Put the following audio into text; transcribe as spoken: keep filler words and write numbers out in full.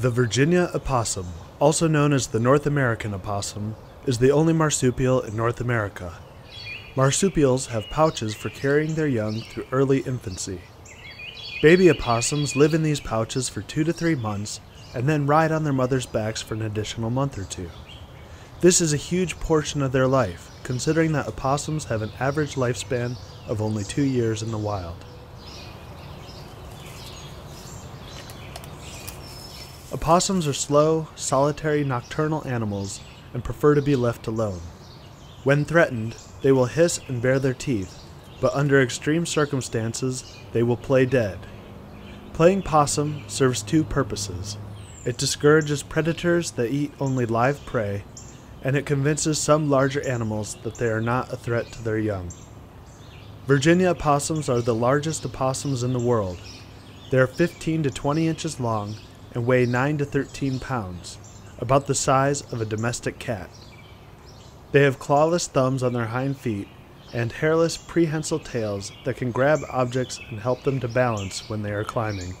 The Virginia opossum, also known as the North American opossum, is the only marsupial in North America. Marsupials have pouches for carrying their young through early infancy. Baby opossums live in these pouches for two to three months and then ride on their mother's backs for an additional month or two. This is a huge portion of their life, considering that opossums have an average lifespan of only two years in the wild. Opossums are slow, solitary, nocturnal animals and prefer to be left alone. When threatened, they will hiss and bare their teeth, but under extreme circumstances, they will play dead. Playing possum serves two purposes. It discourages predators that eat only live prey, and it convinces some larger animals that they are not a threat to their young. Virginia opossums are the largest opossums in the world. They are fifteen to twenty inches long and weigh nine to thirteen pounds, about the size of a domestic cat. They have clawless thumbs on their hind feet and hairless prehensile tails that can grab objects and help them to balance when they are climbing.